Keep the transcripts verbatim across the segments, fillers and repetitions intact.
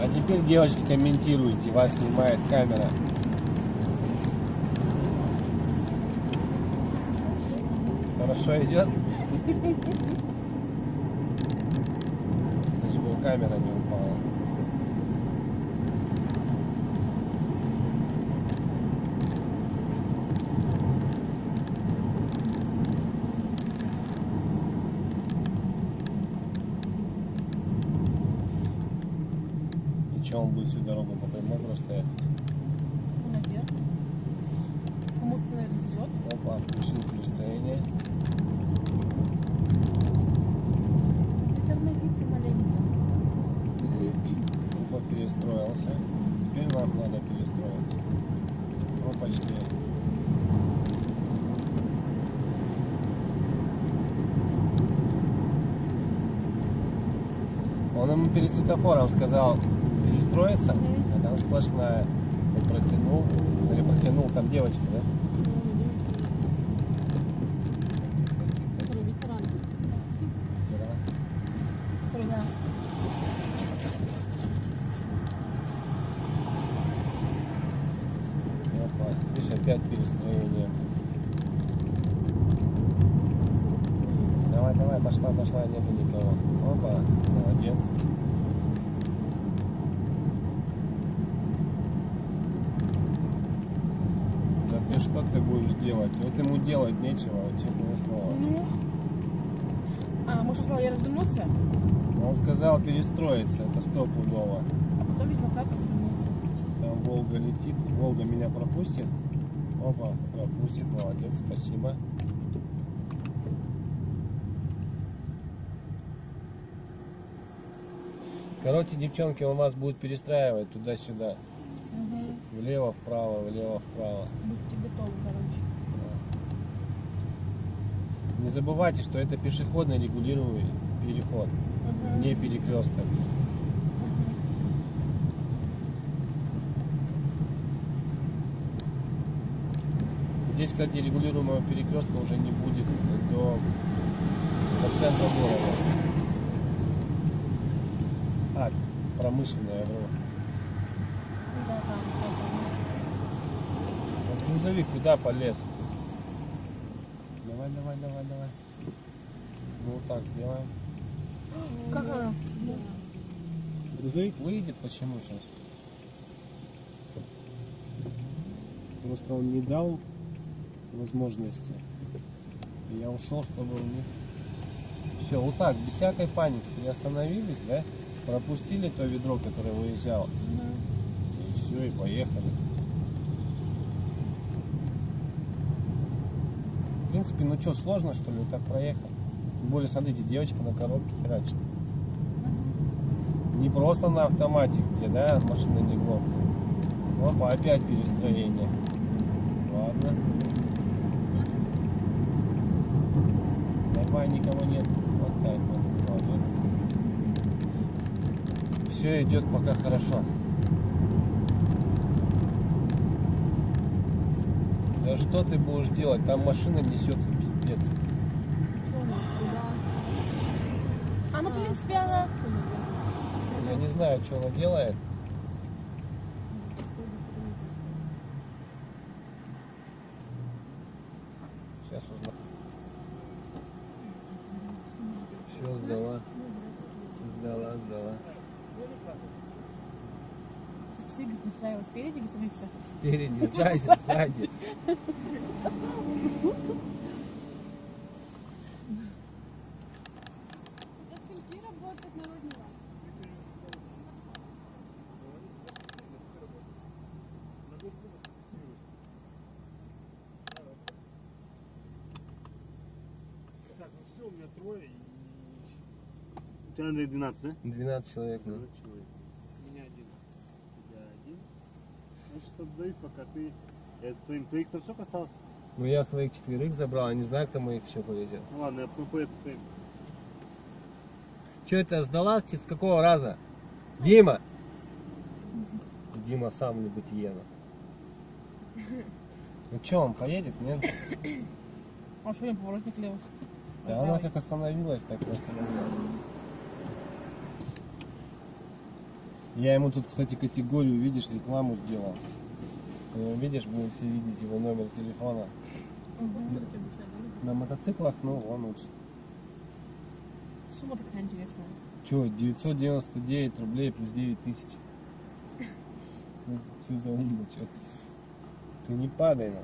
А теперь, девочки, комментируйте, вас снимает камера. Хорошо идет? Даже бы камера не упала. Чем он будет всю дорогу по прямой просто ехать? Наверное. Кому-то, наверное, везет. Опа, включил перестроение. Притормозит-то маленько. Опа, перестроился. Теперь вам надо перестроиться. Опачки. Он ему перед светофором сказал... Строится, а там сплошная. Он протянул, или протянул там девочку, да? Ветеран. Ветеран. Опа, видишь, опять перестроение. Давай, давай, пошла, пошла, нету никого. Опа, молодец. Что ты будешь делать? Вот ему делать нечего, вот честное слово. Ну, а может, сказал я развернуться? Он сказал перестроиться, это стопудово. А потом, видимо, как развернуться? Там Волга летит, Волга меня пропустит. Опа, пропустит, молодец, спасибо. Короче, девчонки, он вас будет перестраивать туда-сюда. Влево, вправо, влево, вправо. Будьте готовы, короче. Да. Не забывайте, что это пешеходный регулируемый переход, угу. Не перекресток. Угу. Здесь, кстати, регулируемого перекрестка уже не будет до, до центра города. А, промышленная Европа. Вот грузовик куда полез? Давай, давай, давай, давай. Ну вот так сделаем. Как? Грузовик выйдет, почему сейчас? Просто он не дал возможности. И я ушел, чтобы он не... Все, вот так, без всякой паники. Приостановились, да? Пропустили то ведро, которое выезжало. Все, и поехали. В принципе, ну что, сложно, что ли, вот так проехать? Тем более, смотрите, девочка на коробке херачит. Не просто на автомате, где, да, машина не глохнет. Опа, опять перестроение. Ладно. Давай, никого нет. Вот так вот, молодец. Все идет пока хорошо. Да что ты будешь делать? Там машина несется пиздец. А ну, в принципе, она... Я не знаю, что она делает. Сейчас узнаю. Все, сдала. Сдала, сдала. Двигатель настраивать спереди, не садиться? Спереди, сзади, сзади. Так, ну все, у меня трое. У тебя, Андрей, двенадцать, да? двенадцать человек, да. Отдают, пока ты... Я за твоим... Твоих-то все осталось? Ну, я своих четверых забрал, я не знаю, кто моих еще повезет. Ну, ладно, я по это ты. Че это, сдалась? С какого раза? Дима! Дима сам любит Ену. Ну, че, он поедет, нет? А что, я поворотник левый? Да, она как остановилась, так и остановилась. Я ему тут, кстати, категорию, видишь, рекламу сделал. Видишь, будете видеть его номер телефона. На мотоциклах, ну, он учит. Сумма такая интересная. Че, девятьсот девяносто девять рублей плюс девять тысяч. Все за умно, че. Ты не падай, на.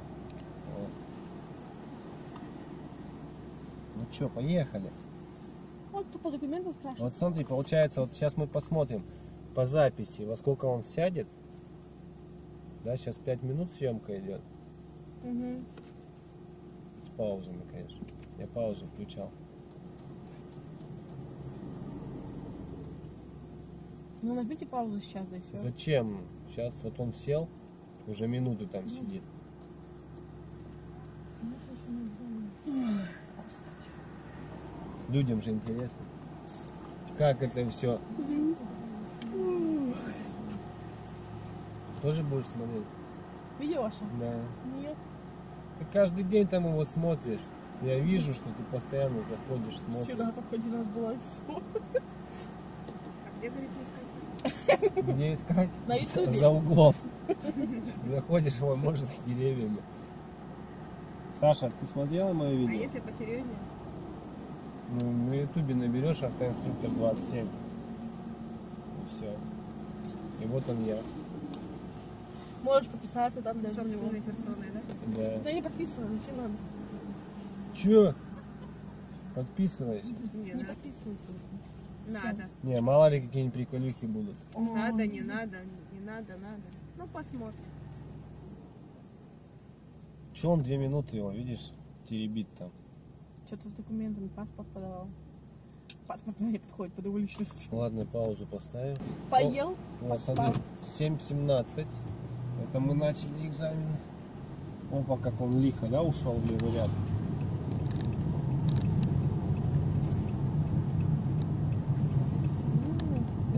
Ну че, поехали. Вот по документам спрашивает. Вот смотри, получается, вот сейчас мы посмотрим по записи, во сколько он сядет. Да, сейчас пять минут съемка идет. Угу. С паузами, конечно. Я паузу включал. Ну, нажмите паузу сейчас, да, все. Зачем? Сейчас вот он сел, уже минуту там сидит. Людям же интересно, как это все. Тоже будешь смотреть? Видео ваше? Да. Нет. Ты каждый день там его смотришь. Я вижу, что ты постоянно заходишь, смотришь. Вчера так хоть раз было и все. А где, говорите, искать? Где искать? На ютубе. За углом. Заходишь, его можешь с деревьями. Саша, ты смотрела мое видео? А если посерьезнее? Ну, на ютубе наберешь АвтоИнструктор двадцать семь. И все. И вот он я. Можешь подписаться там для собственной персоны, да? Да. Да не подписывай, зачем надо? Че? Подписывайся. Не, не подписывайся. Надо. Не, мало ли какие-нибудь приколюхи будут. Надо, не надо, не надо, надо. Ну посмотрим. Че он две минуты его, видишь, теребит там? Что-то с документами, паспорт подавал. Паспорт не подходит под его личность. Ладно, паузу поставим. Поел? Вот, смотри, семь семнадцать. Это мы начали экзамен. Опа, как он лихо, да, ушел в его ряд.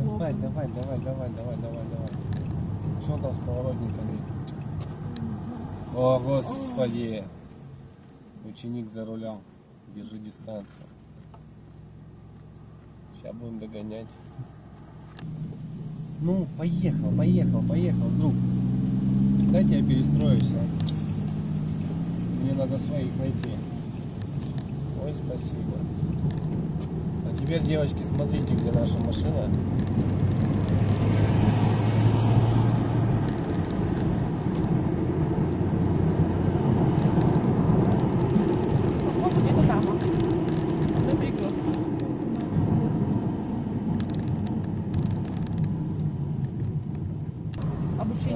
Давай, давай, давай, давай, давай, давай, давай. Что там с поворотниками? О, господи! Ученик за рулем. Держи дистанцию. Сейчас будем догонять. Ну, поехал, поехал, поехал, друг. Дайте я перестроюсь. А? Мне надо своих найти. Ой, спасибо. А теперь, девочки, смотрите, где наша машина.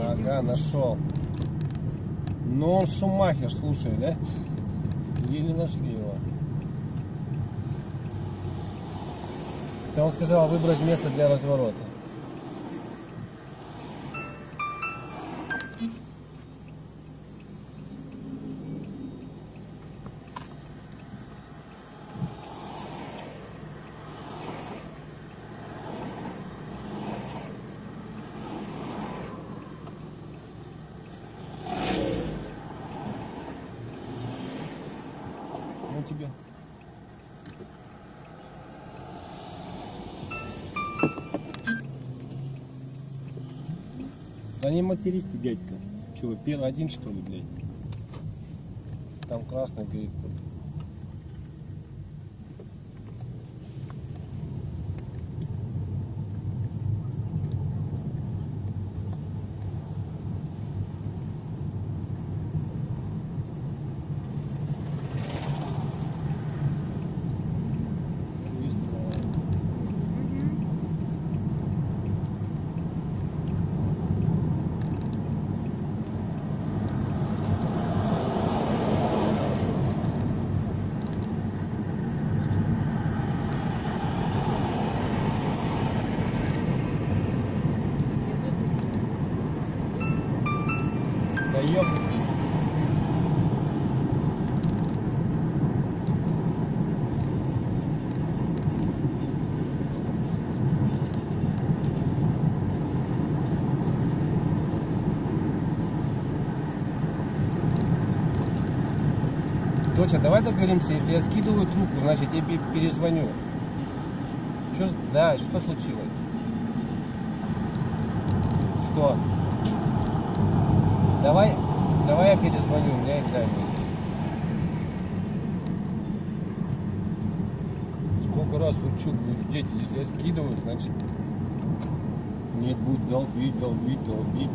Ага, нашел. Но он Шумахер, слушай, да? Еле нашли его. Это он сказал выбрать место для разворота. Тебе. Да не матерись ты, дядька. Чего, первый один, что ли, блядь? Там красный горит. Доча, давай договоримся, если я скидываю трубку, значит я перезвоню. Что, да, что случилось? что давай, давай я перезвоню, у меня экзамен. Сколько раз учу, говорю, дети, если я скидываю, значит нет, будет долбить, долбить, долбить.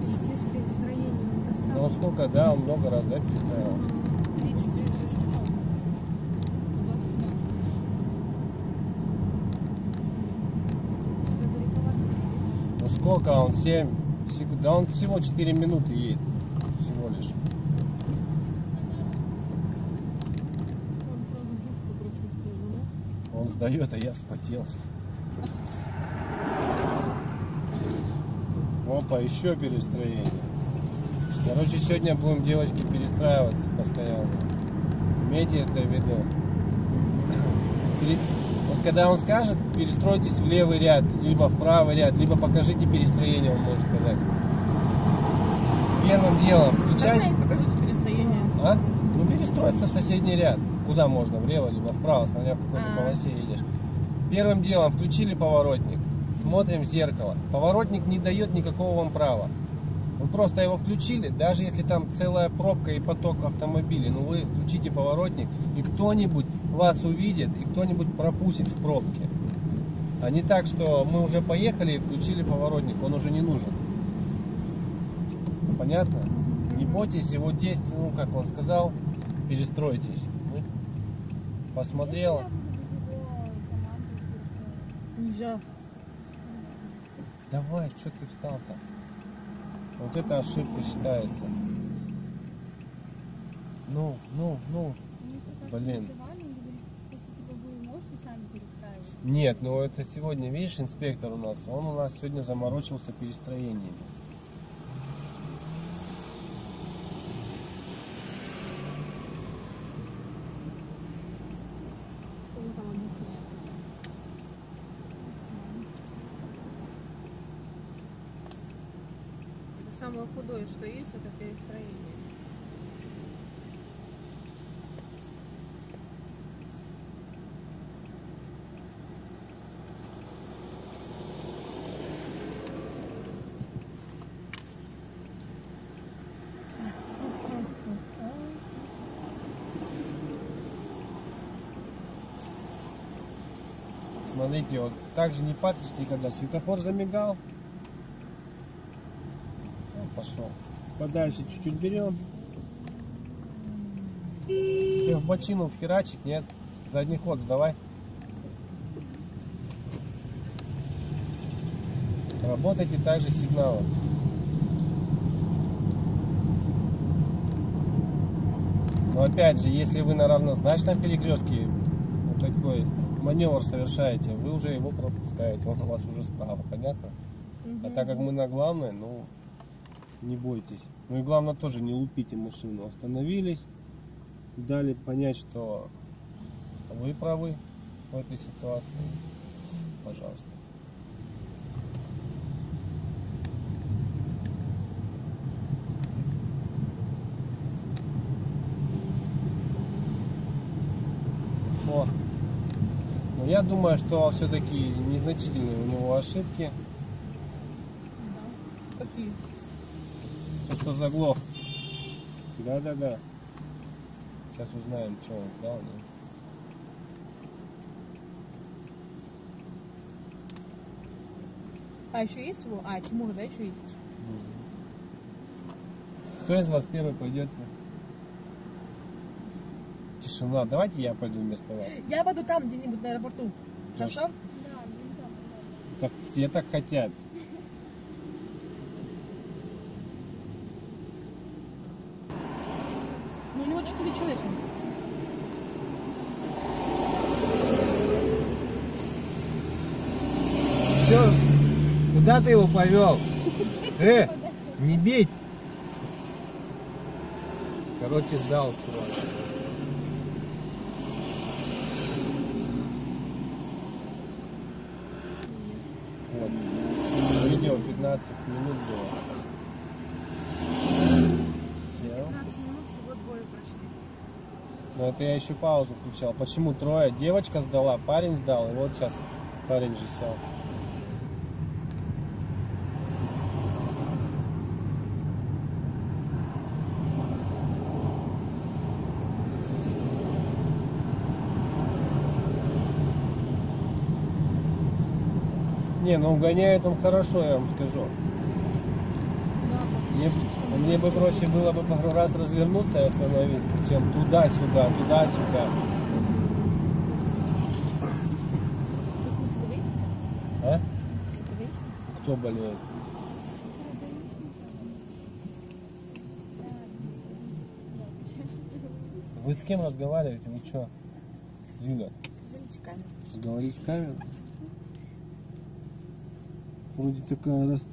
Ты все с перестроением доставил. Ну сколько, да, он много раз, да, перестраивал. Сколько он? семь секунд. Да он всего четыре минуты едет. Всего лишь. Он сдает, а я вспотелся. Опа, еще перестроение. Короче, сегодня будем, девочки, перестраиваться постоянно. Имейте это в виду. Вот когда он скажет, перестройтесь в левый ряд, либо в правый ряд, либо покажите перестроение, он может сказать. Первым делом включайте. Покажите перестроение. А? Ну перестроиться в соседний ряд. Куда можно? Влево, либо вправо, смотря в какой а-а-а. полосе едешь. Первым делом включили поворотник. Смотрим в зеркало. Поворотник не дает никакого вам права. Вы просто его включили, даже если там целая пробка и поток автомобилей, но вы включите поворотник, и кто-нибудь вас увидит, и кто-нибудь пропустит в пробке. А не так, что мы уже поехали и включили поворотник, он уже не нужен. Понятно? Не бойтесь его действий, ну как он сказал, перестройтесь. Посмотрел. Нельзя. Давай, что ты встал-то? Вот эта ошибка считается. Ну, ну, ну. Блин. Нет, ну это сегодня, видишь, инспектор у нас, он у нас сегодня заморочился перестроением. Самое худое, что есть, это перестроение. Смотрите, вот так же не парьтесь никогда. Светофор замигал. Пошел. Подальше чуть-чуть берем. Ты в бочину вхерачить? Нет. Задний ход сдавай. Работайте также сигналом. Но опять же, если вы на равнозначном перекрестке вот такой маневр совершаете, вы уже его пропускаете. Он у вас уже справа, понятно? Угу. А так как мы на главной, ну... не бойтесь. Ну и главное тоже не лупите машину. Остановились, дали понять, что вы правы в этой ситуации. Пожалуйста. О. Но я думаю, что все-таки незначительные у него ошибки. Какие? Что заглох? Да, да, да. Сейчас узнаем, что он сдал. А еще есть его? А, Тимур, да, еще есть? Нужно. Кто из вас первый пойдет? Тишина. Давайте я пойду вместо вас. Я пойду там где-нибудь на аэропорту. Хорошо? Да, да. Так все так хотят. четыре человека. Все, куда ты его повел? Э, не бей. Короче, сдал, чувак. Вот. Видео пятнадцать минут было. Но это я еще паузу включал. Почему трое? Девочка сдала, парень сдал, и вот сейчас парень же сел. Не, ну угоняет он хорошо, я вам скажу. Мне, мне бы проще было бы пару раз развернуться и остановиться, чем туда-сюда, туда-сюда. А? Кто болеет? Вы с кем разговариваете? Вы что, Юля? Говорите в камеру. Говорите в камеру? Вроде такая раз...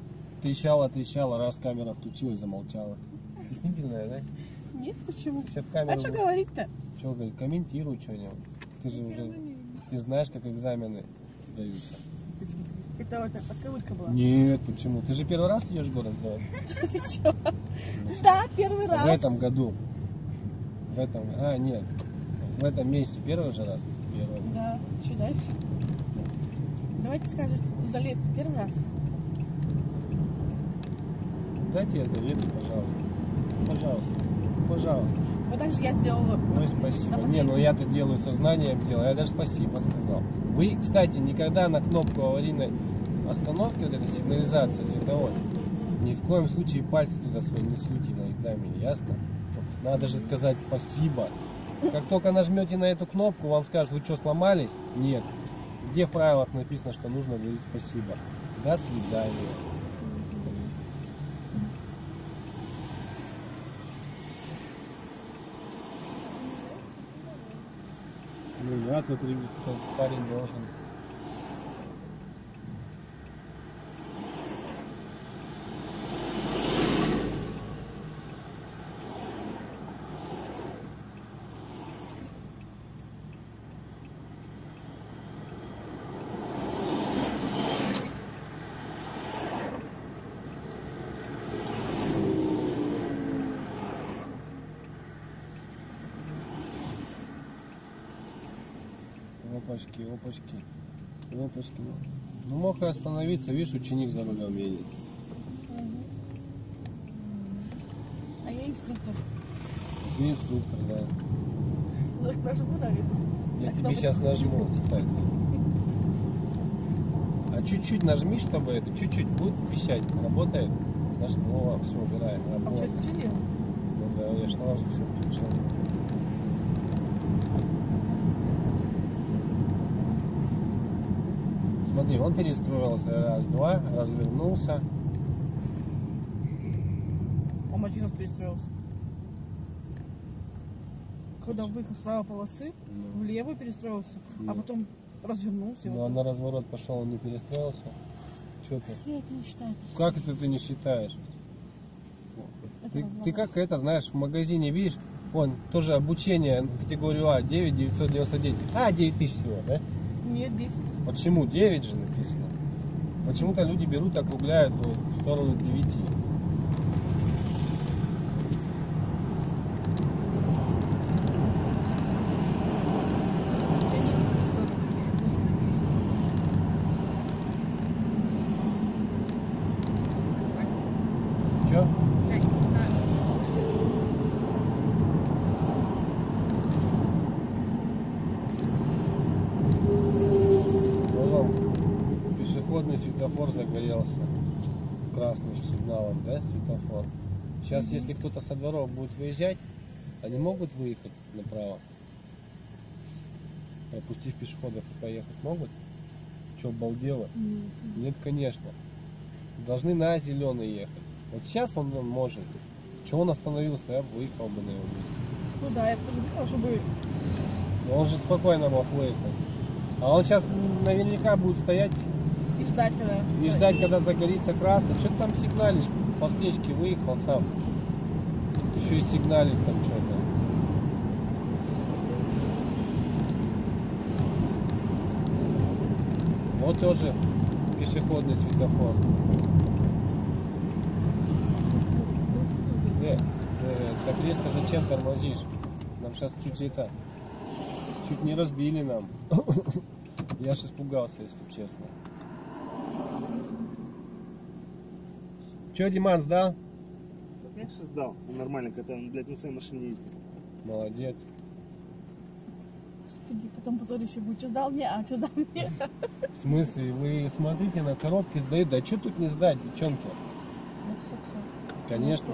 Трещала, трещала, раз камера включилась, замолчала. Стеснительная, да? Нет, почему? Камеру... А что говорить-то? Что говорить? Комментируй что-нибудь. Ты же уже... Ты знаешь, как экзамены сдаются. Это вот отковырка была? Нет, почему? Ты же первый раз идешь в город сдавать? Да, первый раз. В этом году. В этом... А, нет. В этом месяце первый же раз? Первый. Да. Что дальше? Давайте скажешь, за лето первый раз. Дайте я за лето, пожалуйста. Пожалуйста. Пожалуйста. Вот так же я сделала. Ну и спасибо. Не, ну я-то делаю сознанием дела. Я даже спасибо сказал. Вы, кстати, никогда на кнопку аварийной остановки, вот эта сигнализация световой, ни в коем случае пальцы туда свои не суйте на экзамене, ясно? Надо же сказать спасибо. Как только нажмете на эту кнопку, вам скажут, вы что, сломались? Нет. Где в правилах написано, что нужно говорить спасибо? До свидания. Ну да, тут парень должен. Опачки, опачки, опачки. Ну мог и остановиться, видишь, ученик за рулем едет. А я инструктор. Ты инструктор, да. Ну, так нажму, наверное. Я так тебе сейчас нажму, кстати. А чуть-чуть нажми, чтобы это, чуть-чуть будет пищать, работает. Нажму, о, все, убирает, работает. А что, включили? Ну да, я же сразу все включил. Смотри, он перестроился раз-два, развернулся. Он один раз перестроился. Когда выехал с правой полосы, mm. влево перестроился, mm. а потом развернулся. Ну, вот а на разворот пошел, он не перестроился. Че ты? Я это не считаю. Как это ты не считаешь? Это ты, ты как это, знаешь, в магазине видишь, вон, тоже обучение категорию А, девять тысяч девятьсот девяносто девять. А, девять тысяч всего, да? Нет, десять. Почему? девять же написано. Почему-то люди берут, округляют в сторону девяти. Светофор загорелся красным сигналом, да, светофор. Сейчас, если кто-то со дворов будет выезжать, они могут выехать направо, пропустив пешеходов и поехать могут? Че, обалдело? Нет. Нет, конечно. Должны на зеленый ехать. Вот сейчас он, он может. Чего он остановился, я бы выехал бы на его месте. Ну да, я тоже думал, чтобы... Но он же спокойно мог выехать. А он сейчас наверняка будет стоять. И ждать, когда... И ждать, когда загорится красный. Что ты там сигналишь? По встречке выехал сам. Еще и сигналит там что-то. Вот тоже пешеходный светофор. Э, э, так резко зачем тормозишь? Нам сейчас чуть это... Чуть не разбили нам. Я аж испугался, если честно. Че, Диман, сдал? Конечно, сдал. Нормально, когда он, блядь, на своей машине ездит. Молодец. такие, потом позорище будет, что сдал мне, а что сдал мне. В смысле? Вы смотрите на коробки, сдают, да что тут не сдать, девчонки? Ну все, все. Конечно.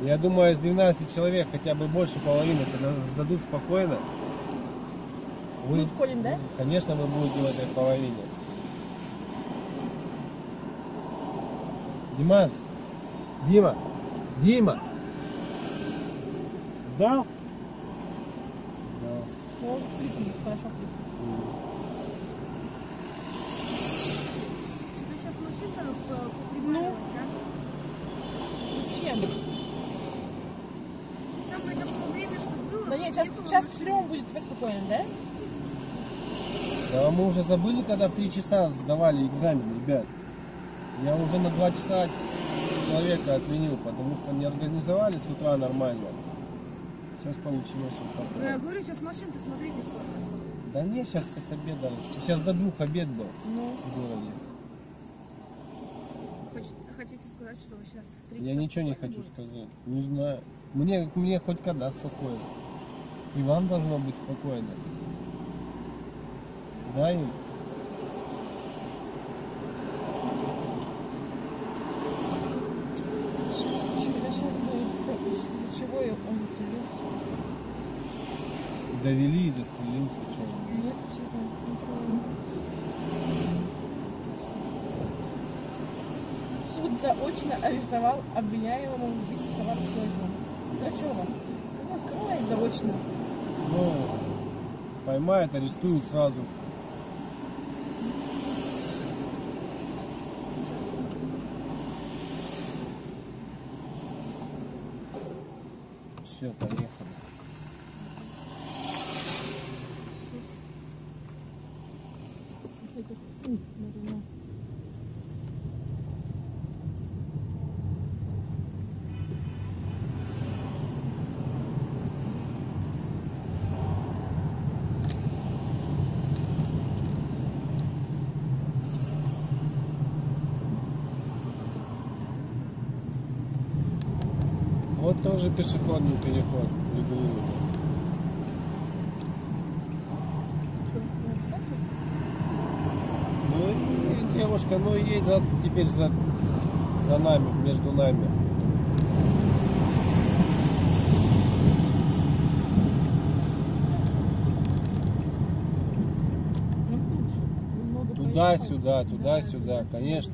Ну, я думаю, из двенадцати человек хотя бы больше половины сдадут спокойно. Вы, мы входим, да? Конечно, вы будете в этой половине. Диман, Дима, Дима, сдал? Да. О, прикрыли, хорошо прикрыли. Тебе сейчас машина припрыгнулась, а? Зачем? Самое такое время, что было... Да нет, сейчас, сейчас к трем будет, теперь спокойно, да? Да мы уже забыли, когда в три часа сдавали экзамен, ребят. Я уже на два часа человека отменил, потому что не организовали с утра нормально. Сейчас получилось вот такое. Я говорю, сейчас машин-то смотрите сколько. Да не, сейчас все с обеда. Сейчас до двух обед был, ну, в городе. Хотите сказать, что вы сейчас в три часа? Я ничего не хочу сказать. Не знаю. Мне, мне хоть когда спокойно. И вам должно быть спокойно. Да, Юль? Довели и застрелил случайно. Нет, ничего нет. Суд заочно арестовал обвиняемого в убийстве Хабаровского дома. Драчева. Кого скрывает заочно? Ну, поймают, арестуют сразу. Все, поехали. Вот тоже пешеходный переход регулируем. Ну, девушка, ну едь за, теперь за, за нами, между нами. Туда-сюда, туда-сюда, конечно.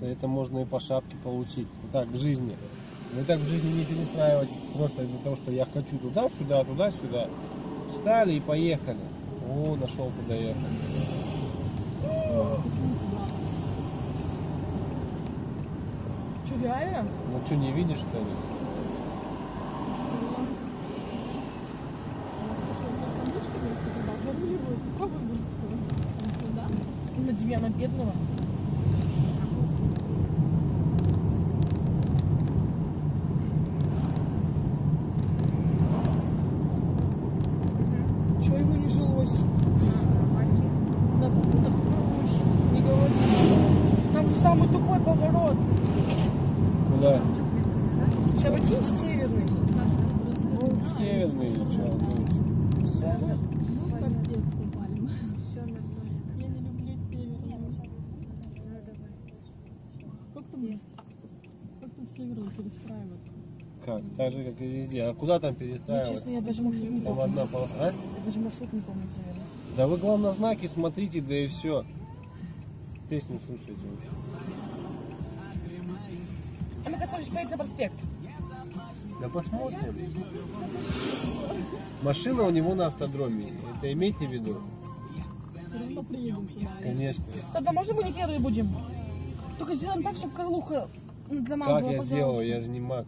За это можно и по шапке получить. Вот так в жизни. Вы так в жизни не перестраивайтесь просто из-за того, что я хочу туда-сюда, туда-сюда. Встали и поехали. О, нашел куда ехать. Че, реально? Ну что, не видишь, что ли? На Демьяна Бедного. Как? Так же, как и везде. А куда там перестраиваться? Честно, я даже маршрут не помню. Одна пол... а? Я даже маршрут не помню. Да вы, главное, знаки смотрите, да и все. Песню слушайте. А мы, как хочешь, поедем на проспект. Да посмотрим. Машина у него на автодроме. Это имейте в виду? Конечно. Тогда, может, мы не первые будем? Только сделаем так, чтобы Карлуха для мамы была, пожалуйста. Как я сделаю? Я же не маг.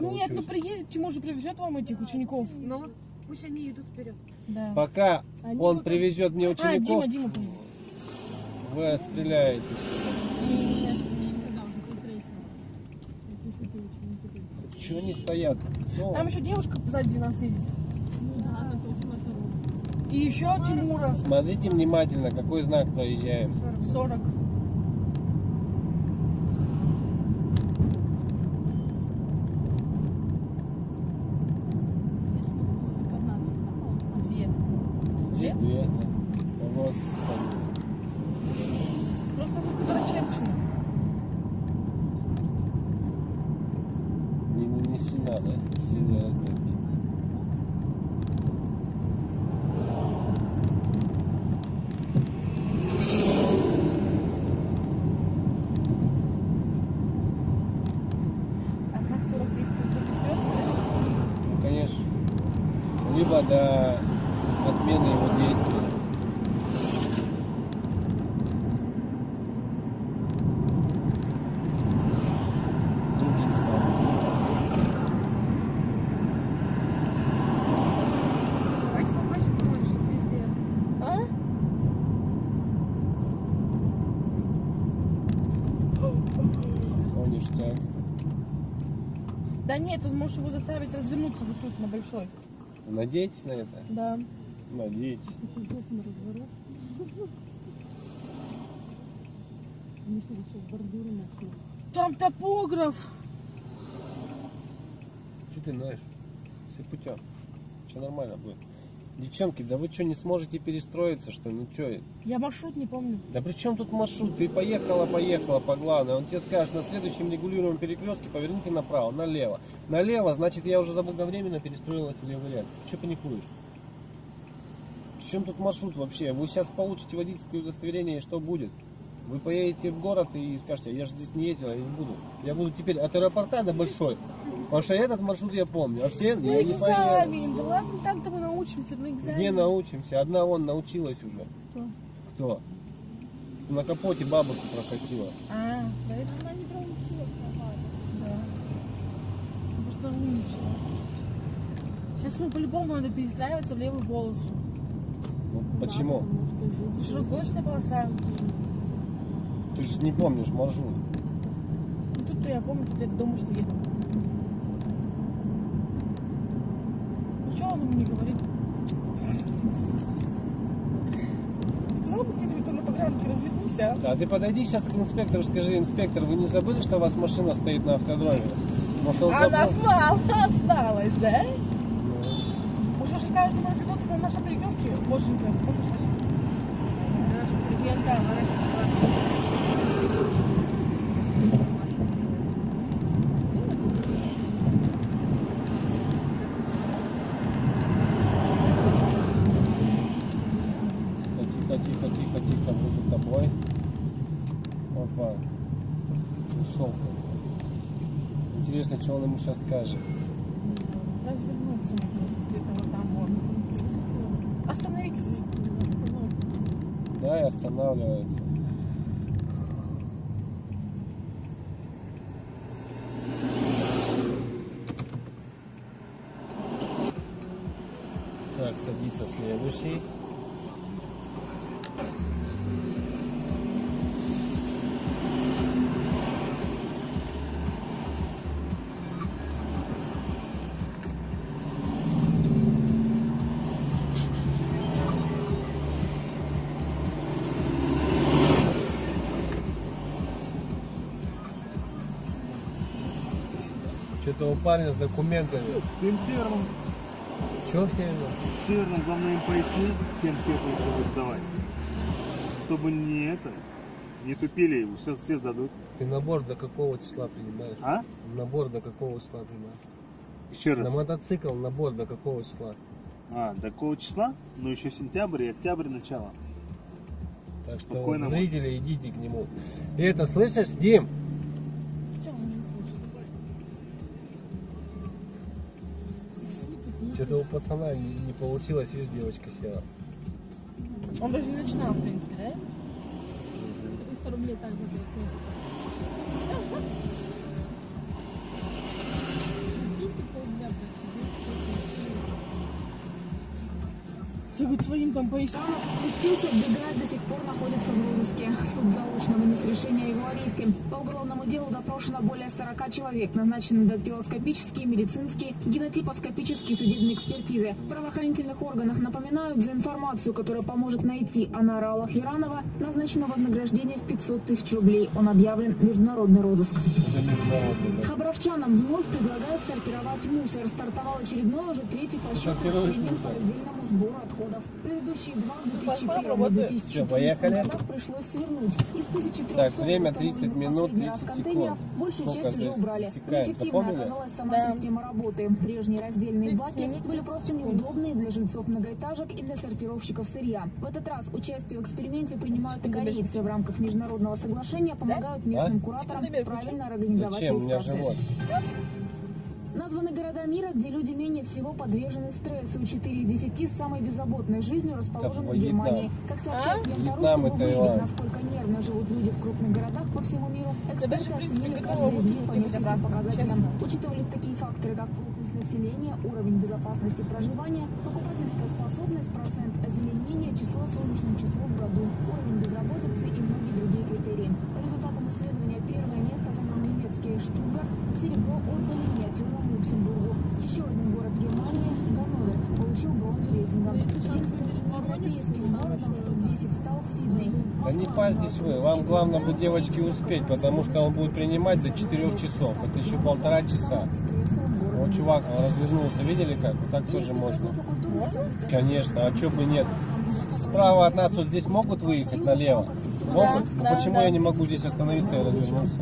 Нет, ну приедет, Тимур же привезет вам этих учеников. Ну, пусть они идут вперед. Да. Пока они он пока... привезет мне учеников, а, Дима, Дима привезет. Вы отстреляетесь. Нет, не Чего не стоят? Но... Там еще девушка позади нас едет. Да, и еще сорок. Тимура. Смотрите внимательно, какой знак проезжаем. сорок. вас там... Просто тут прочерчено. Не, не сильно, да? Сильно разберки. А знак сорок действует до перекрестка? Ну, конечно. Либо до отмены его действия. Да нет, он может его заставить развернуться вот тут, на большой. Надеетесь на это? Да. Надеетесь. Там топограф! Че ты ноешь? Все путем. Все нормально будет. Девчонки, да вы что, не сможете перестроиться, что ли? Ну что? Я маршрут не помню. Да при чем тут маршрут? Ты поехала, поехала по главной. Он тебе скажет, на следующем регулируемом перекрестке поверните направо, налево. Налево, значит, я уже заблаговременно перестроилась в левый ряд. Ты что паникуешь? При чем тут маршрут вообще? Вы сейчас получите водительское удостоверение, и что будет? Вы поедете в город и скажете, я же здесь не ездила, я не буду. Я буду теперь от аэропорта до Большой. Потому что этот маршрут я помню, а все я не поеду. Да ладно, там-то мы научимся на экзамене. Где научимся? Одна вон научилась уже. Кто? Кто? На капоте бабушку прокатила. А, поэтому она не проучила. Да. Просто умничала. Сейчас ему по-любому надо перестраиваться в левую полосу. Ну, почему? Потому что разгоночная полоса. Ты же не помнишь маршрут. Ну, тут-то я помню, тут я думаю, что еду. Что он мне говорит? Сказал бы где-нибудь на погранке, развернись, а? Да, ты подойди сейчас к инспектору, скажи, инспектор, вы не забыли, что у вас машина стоит на автодроме? Может, он а нас мало осталось, да? Может, он сейчас скажет, что мы развернулись на нашей перекрестке? Боженька, можешь спросить? На нашем перекрестке, да, на нашем перекрестке. Интересно, что он ему сейчас скажет. Развернуться где-то там вот. Остановитесь. Да, и останавливается. Так, садится следующий. Этого парня с документами. Им северным. Чего северным? Северным, главное, им пояснить, всем технику, чтобы сдавать. Чтобы не это, не тупили его, сейчас все сдадут. Ты набор до какого числа принимаешь? А? Набор до какого числа принимаешь? Еще раз. На мотоцикл набор до какого числа? А, до какого числа? Ну еще сентябрь и октябрь начало. Так что, вот, зрители, идите к нему. Ты это слышишь, Дим? Что-то у пацана не, не получилось, видишь, девочка села. Он даже не начинал, в принципе, да? триста рублей так же ты хоть своим там поищешь. Пустился, бригада до сих пор находится в розыске. Суд заочного не вынес решение о его аресте. По уголовному делу допрошено более сорока человек. Назначены дактилоскопические, медицинские, генотипоскопические судебные экспертизы. В правоохранительных органах напоминают, за информацию, которая поможет найти Анарала Хиранова, назначено вознаграждение в пятьсот тысяч рублей. Он объявлен международный розыск. Хабаровчанам вновь предлагают сортировать мусор. Стартовал очередной, уже третий по счету эксперимент по раздельному сбору отходов. Предыдущие два в две тысячи первом — две тысячи четырнадцатом годах пришлось свернуть. Из тысячи трёхсот так, время тридцать минут, тридцать секунд. Большую часть уже убрали. Неэффективно оказалась сама да. система работы. Прежние раздельные баки были просто неудобные для жильцов многоэтажек и для сортировщиков сырья. В этот раз участие в эксперименте принимают и корейцы. В рамках международного соглашения помогают да? местным кураторам правильно организовать весь процесс. Названы города мира, где люди менее всего подвержены стрессу. четыре из десяти с самой беззаботной жизнью расположены в Германии. Как сообщает Лентару, чтобы выявить, насколько нервно живут люди в крупных городах по всему миру, эксперты оценили каждый из них по нескольким показателям. Учитывались такие факторы, как крупность населения, уровень безопасности проживания, покупательская способность, процент озеленения, число солнечных часов в году, уровень безработицы и многие другие критерии. По результатам исследования первое место занял немецкий Штутгарт, серебро отдали миниатюрному Люксембургу. Еще один город Германии, Ганновер, получил бронзу рейтингом. Единственным европейским городом в топ десять стал Сидней. Да не парьтесь вы, вам главное бы, девочки, успеть, потому что он будет принимать до четырёх часов. Это еще полтора часа. Вот чувак, он развернулся, видели как? Вот так тоже можно. Конечно, а что бы нет? Справа от нас вот здесь могут выехать налево? Могут? А почему я не могу здесь остановиться и развернуться?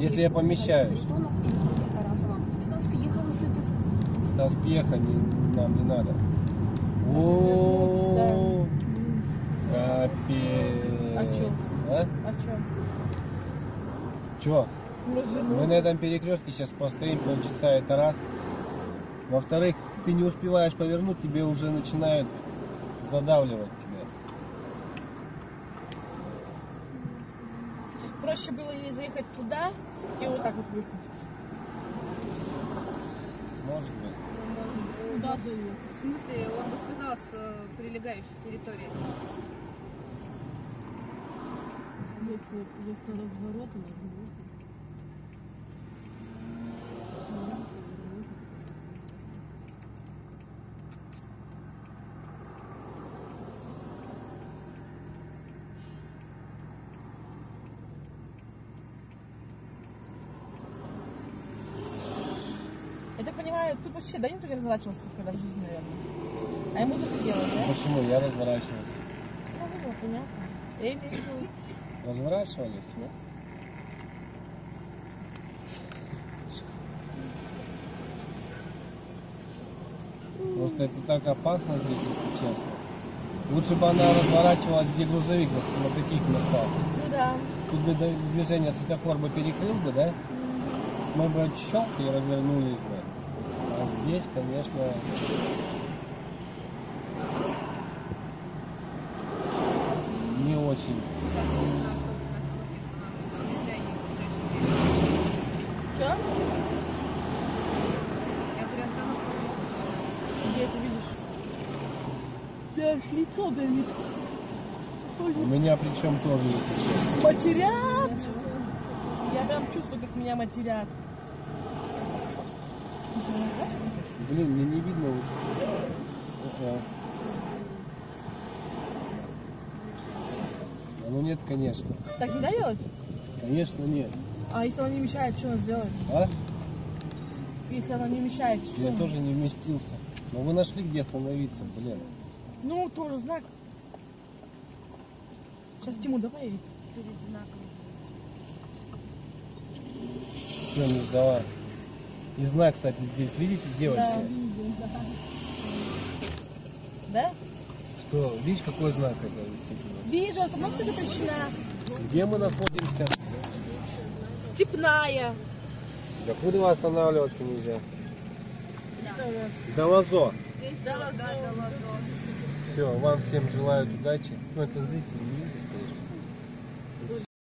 Если я помещаюсь. Нас пьеха нам не надо. О, капец. А чё? А? А чё? Чё? Мы на этом перекрестке сейчас постоим полчаса, это раз. Во-вторых, ты не успеваешь повернуть, тебе уже начинают задавливать тебя. Проще было ей заехать туда и вот так вот выехать. Может быть. Да, в смысле, он бы сказал с прилегающей территории. Если разворот, я понимаю, тут вообще, да, никто не разворачивался когда в жизни, наверное. А ему захотелось, да? Почему? Я разворачивался. Ну, видимо, понятно. Я имею в виду. Разворачивались? Да. Просто это так опасно здесь, если честно. Лучше бы она разворачивалась, где грузовик, вот на таких местах. Ну да. Тут бы движение светофор бы перекрыл бы, да? Мы бы отщелк и развернулись бы. А здесь, конечно... не очень. Что? Я приостановку. Где ты видишь? Да, лицо давит. У меня причем тоже, если честно. Потерят! Я прям чувствую, как меня матерят. Блин, мне не видно. Ага. А ну нет, конечно. Так нельзя делать? Конечно нет. А если она не мешает, что она сделает? А? Если она не мешает, что? Я тоже не вместился. Но вы нашли, где остановиться, блин. Ну, тоже знак. Сейчас Тимур, давай едет. Перед знаком. Все, не сдала. И знак, кстати, здесь, видите, девочки? Да, видим, да. Да? Что, видишь, какой знак это? Вижу, остановка запрещена. Где мы находимся? Степная. Да куда останавливаться нельзя? Да. Долозо. Здесь Долозо. Все, вам всем желаю удачи. Ну, это зрители.